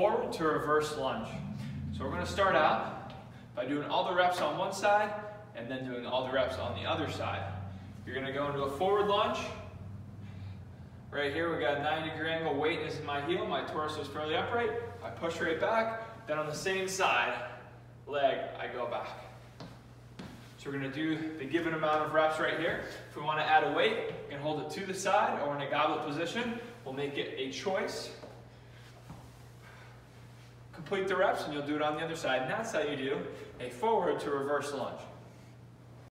forward to reverse lunge. So we're going to start out by doing all the reps on one side and then doing all the reps on the other side. You're going to go into a forward lunge. Right here we got a 90-degree angle, weight is in my heel, my torso is fairly upright, I push right back, then on the same side, leg, I go back. So we're going to do the given amount of reps right here. If we want to add a weight, we can hold it to the side or in a goblet position. We'll make it a choice. Complete the reps and you'll do it on the other side. And that's how you do a forward to reverse lunge.